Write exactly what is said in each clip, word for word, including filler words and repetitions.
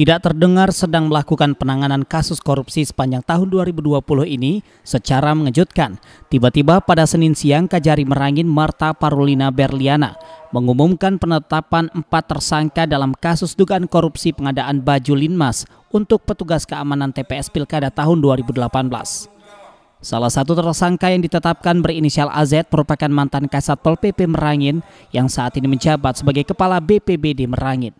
tidak terdengar sedang melakukan penanganan kasus korupsi sepanjang tahun dua ribu dua puluh ini secara mengejutkan. Tiba-tiba pada Senin siang, Kejari Merangin Marta Parulina Berliana mengumumkan penetapan empat tersangka dalam kasus dugaan korupsi pengadaan baju linmas untuk petugas keamanan T P S Pilkada tahun dua ribu delapan belas. Salah satu tersangka yang ditetapkan berinisial A Z merupakan mantan Kasat Pol P P Merangin yang saat ini menjabat sebagai Kepala B P B D Merangin.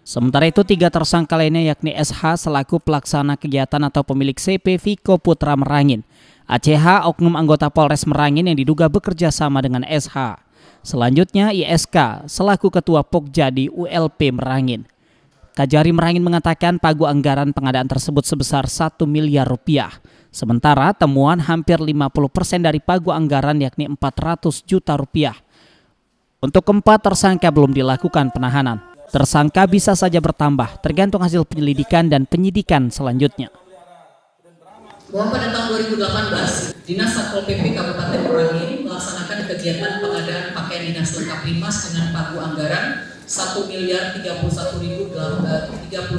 Sementara itu, tiga tersangka lainnya yakni S H selaku pelaksana kegiatan atau pemilik C P Viko Putra Merangin, A C H oknum anggota Polres Merangin yang diduga bekerja sama dengan S H. Selanjutnya I S K selaku Ketua Pokja di U L P Merangin. Kejari Merangin mengatakan pagu anggaran pengadaan tersebut sebesar satu miliar rupiah. Sementara temuan hampir lima puluh persen dari pagu anggaran yakni empat ratus juta rupiah. Untuk keempat tersangka belum dilakukan penahanan. Tersangka bisa saja bertambah tergantung hasil penyelidikan dan penyidikan selanjutnya. Bahwa pada tahun dua ribu delapan belas, Dinas Satpol P P Kabupaten Merangin melaksanakan kegiatan pengadaan pakaian dinas lengkap limas dengan pagu anggaran satu miliar tiga puluh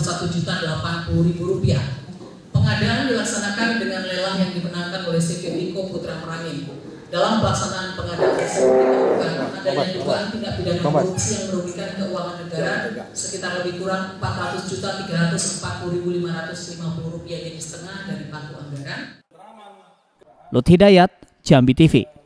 satu juta delapan puluh ribu rupiah. Pengadaan dilaksanakan dengan lelang yang dimenangkan oleh C P Viko Putra Merangin. Dalam pelaksanaan pengadaan tersebut ditemukan adanya dugaan tindak pidana korupsi yang merugikan keuangan negara sekitar lebih kurang empat ratus juta tiga ratus empat puluh ribu lima ratus lima puluh rupiah jadi setengah dari pagu anggaran. Lut Hidayat, Jambi T V.